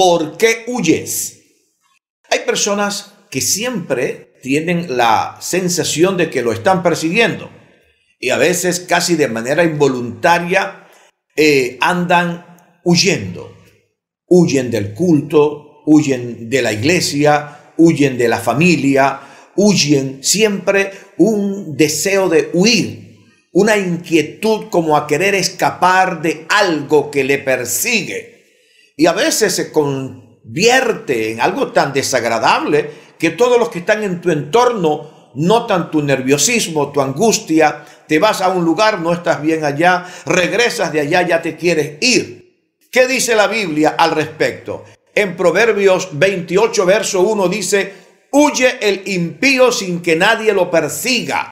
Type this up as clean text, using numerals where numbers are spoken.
¿Por qué huyes? Hay personas que siempre tienen la sensación de que lo están persiguiendo y a veces casi de manera involuntaria andan huyendo. Huyen del culto, huyen de la iglesia, huyen de la familia, huyen, siempre un deseo de huir, una inquietud como a querer escapar de algo que le persigue. Y a veces se convierte en algo tan desagradable que todos los que están en tu entorno notan tu nerviosismo, tu angustia. Te vas a un lugar, no estás bien allá, regresas de allá, ya te quieres ir. ¿Qué dice la Biblia al respecto? En Proverbios 28, verso 1 dice: huye el impío sin que nadie lo persiga,